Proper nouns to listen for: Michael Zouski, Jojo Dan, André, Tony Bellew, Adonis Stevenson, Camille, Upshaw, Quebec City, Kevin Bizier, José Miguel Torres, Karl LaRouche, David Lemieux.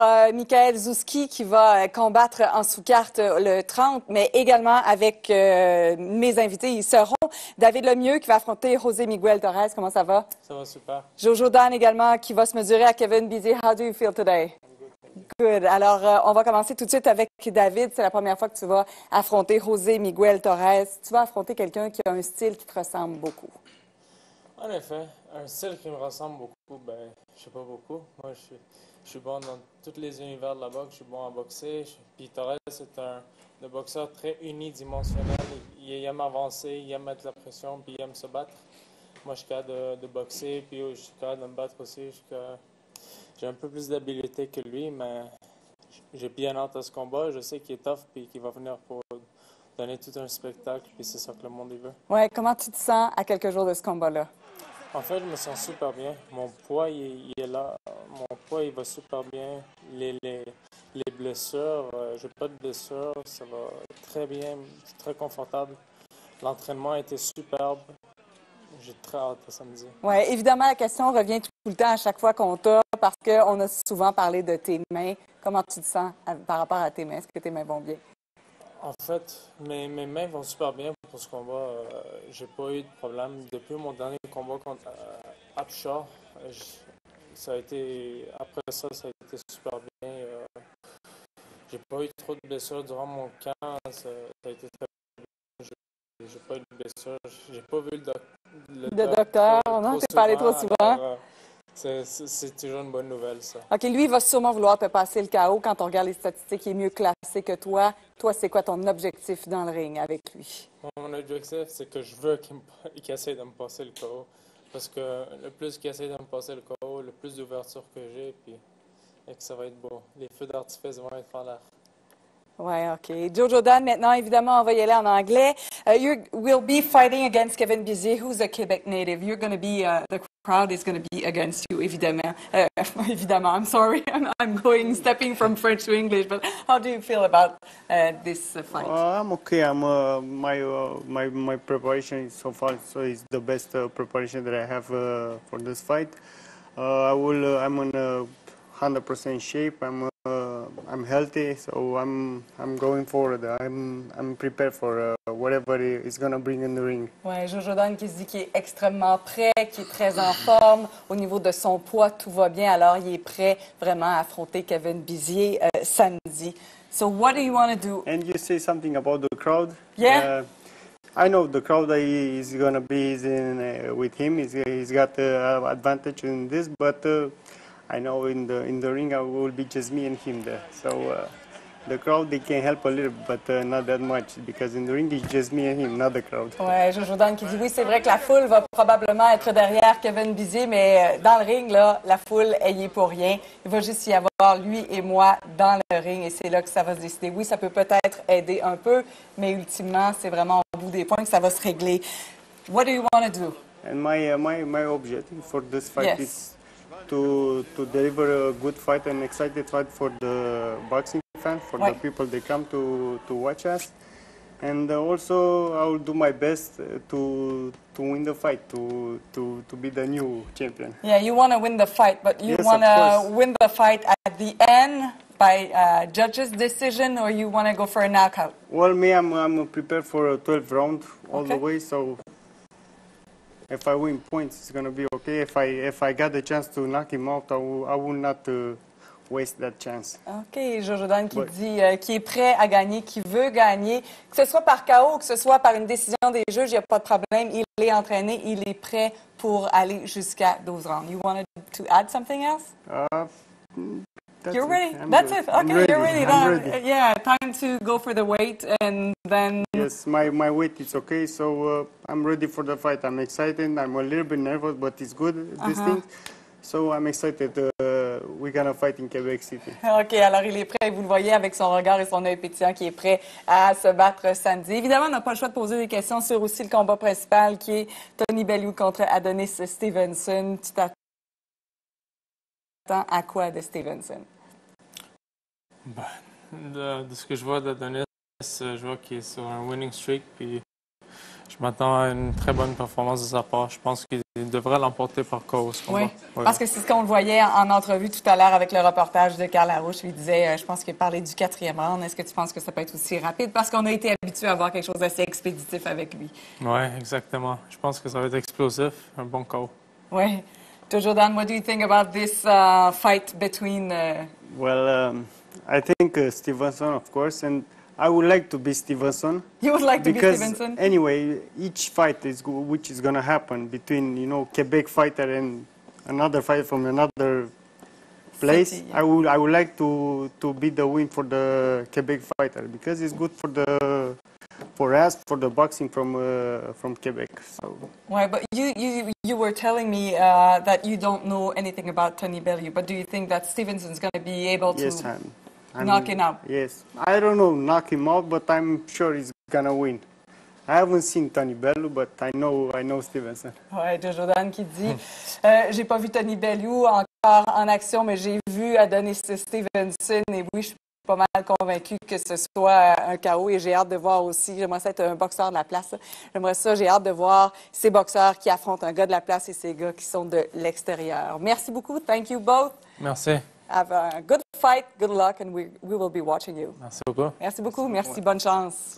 Michael Zouski qui va combattre en sous-carte le 30, mais également avec mes invités, ils seront David Lemieux qui va affronter José Miguel Torres. Comment ça va? Ça va super. Jojo Dan également qui va se mesurer à Kevin Bizier. How do you feel today? Good. Alors, on va commencer tout de suite avec David. C'est la première fois que tu vas affronter José Miguel Torres. Tu vas affronter quelqu'un qui a un style qui te ressemble beaucoup. En effet, un style qui me ressemble beaucoup, ben, je sais pas beaucoup. Moi, je suis bon dans tous les univers de la boxe. Je suis bon à boxer. Puis Torres, c'est un boxeur très unidimensionnel. Il aime avancer, il aime mettre la pression, puis il aime se battre. Moi, je suis capable de boxer, puis je suis capable de me battre aussi. J'ai un peu plus d'habileté que lui, mais j'ai bien hâte à ce combat. Je sais qu'il est tough, puis qu'il va venir pour donner tout un spectacle, puis c'est ça que le monde y veut. Ouais, comment tu te sens à quelques jours de ce combat-là? En fait, je me sens super bien. Mon poids, il est là. Mon poids, il va super bien. Les blessures, j'ai pas de blessures. Ça va très bien, très confortable. L'entraînement a été superbe. J'ai très hâte à samedi. Oui, évidemment, la question revient tout le temps à chaque fois qu'on t'a, parce qu'on a souvent parlé de tes mains. Comment tu te sens par rapport à tes mains? Est-ce que tes mains vont bien? En fait, mes mains vont super bien pour ce combat. J'ai pas eu de problème. Depuis mon dernier combat contre Upshaw, après ça, ça a été super bien. J'ai pas eu trop de blessures durant mon camp. Ça a été très bien. J'ai pas eu de blessures. J'ai pas vu le docteur, non? T'es parlé trop souvent. Alors, c'est toujours une bonne nouvelle, ça. OK, lui, il va sûrement vouloir te passer le chaos. Quand on regarde les statistiques, il est mieux classé que toi. Toi, c'est quoi ton objectif dans le ring avec lui? Mon objectif, c'est que je veux qu'il essaie de me passer le chaos. Parce que le plus qu'il essaie de me passer le chaos, le plus d'ouverture que j'ai, puis et que ça va être beau. Les feux d'artifice vont être en l'air. Ouais, OK. Jojo Dan, maintenant, évidemment, on va y aller en anglais. You will be fighting against Kevin Bizier, who's a Quebec native. You're going to be the crowd is going to be against you, évidemment. Évidemment, I'm sorry. I'm stepping from French to English, but how do you feel about this fight? I'm okay. My preparation so far is the best preparation that I have for this fight. I'm in 100% shape. I'm healthy, so I'm going forward. I'm prepared for whatever it's gonna bring in the ring. Ouais, Jojo Dan qui se dit qu'il est extrêmement prêt, qui est très en forme. Au niveau de son poids, tout va bien. Alors, il est prêt vraiment à affronter Kevin Bizier samedi. So, what do you want to do? And you say something about the crowd? Yeah. I know the crowd is gonna be in with him. He's got advantage in this, but. I know in the ring I will be just me and him there. So the crowd they can help a little, but not that much because in the ring it's just me and him, not the crowd. Ouais, Jojo Dan qui dit oui, c'est vrai que la foule va probablement être derrière Kevin Bizier, mais dans le ring là, la foule elle y est pour rien. Il va juste y avoir lui et moi dans le ring et c'est là que ça va se décider. Oui, ça peut peut-être aider un peu, mais ultimement c'est vraiment au bout des points que ça va se régler. What do you want to do? And my objective for this fight is to deliver a good fight and excited fight for the boxing fans, for the people that come to watch us, and also I will do my best to win the fight, to be the new champion. Yeah, you want to win the fight, but you want to win the fight at the end by judges' decision, or you want to go for a knockout? Well, me, I'm prepared for a 12th round all the way, so. If I win points, it's going to be okay. If I got the chance to knock him out, I will not waste that chance. OK, Jojo Dan qui dit qui est prêt à gagner, qui veut gagner. Que ce soit par KO, que ce soit par une décision des juges, il n'y a pas de problème. Il est entraîné, il est prêt pour aller jusqu'à 12 rounds. You wanted to add something else? You're ready. That's it. Okay, you're ready. Yeah, time to go for the weight and then. Yes, my weight is okay, so I'm ready for the fight. I'm excited. I'm a little bit nervous, but it's good. This thing. So I'm excited. We're gonna fight in Quebec City. OK, alors il est prêt, vous le voyez avec son regard et son œil pétillant qui est prêt à se battre samedi. Évidemment, on n'a pas le choix de poser des questions sur aussi le combat principal qui est Tony Bellew contre Adonis Stevenson. Tu t'attends à quoi de Stevenson? Ben, de ce que je vois d'Adonis, je vois qu'il est sur un winning streak, puis Je m'attends à une très bonne performance de sa part. Je pense qu'il devrait l'emporter par KO. Oui, oui, parce que c'est ce qu'on le voyait en entrevue tout à l'heure avec le reportage de Karl LaRouche. Il disait, je pense qu'il parlait du 4e round. Est-ce que tu penses que ça peut être aussi rapide? Parce qu'on a été habitué à voir quelque chose d'assez expéditif avec lui. Oui, exactement. Je pense que ça va être explosif. Un bon KO. Oui. Jojo Dan, what do you think about this fight between... I think Stevenson, of course, and I would like to be Stevenson. You would like to be Stevenson? Anyway, each fight is which is going to happen between, you know, Quebec fighter and another fight from another place. City, yeah. I would like to be the win for the Quebec fighter because it's good for the for the boxing from Quebec. So. Why? But you were telling me that you don't know anything about Tony Bellew. But do you think that Stevenson's going to be able to? Yes, knock him out. Yes. I don't know, knock him out, but I'm sure he's gonna win. I haven't seen Tony Bellew, but I know Stevenson. Ouais, Jojo Dan qui dit, j'ai pas vu Tony Bellew encore en action, mais j'ai vu Adonis Stevenson et oui, je suis pas mal convaincu que ce soit un KO et j'ai hâte de voir aussi, j'aimerais ça être un boxeur de la place. J'aimerais ça, j'ai hâte de voir ces boxeurs qui affrontent un gars de la place et ces gars qui sont de l'extérieur. Merci beaucoup. Thank you both. Merci. Have a good fight, good luck, and we will be watching you. Merci beaucoup. Merci beaucoup. Merci, bonne chance.